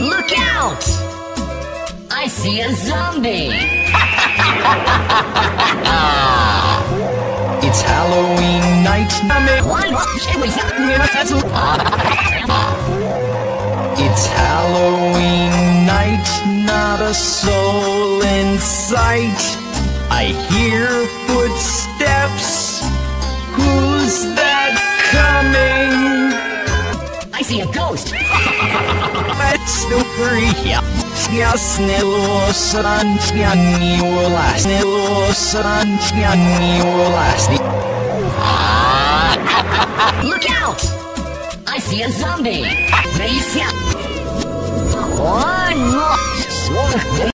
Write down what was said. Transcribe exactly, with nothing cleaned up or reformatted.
Look out! I see a zombie! It's Halloween night. It's Halloween night, not a soul in sight. I hear footsteps. Who's that coming? I see a ghost! That's the free. Look out! I see a zombie! One more!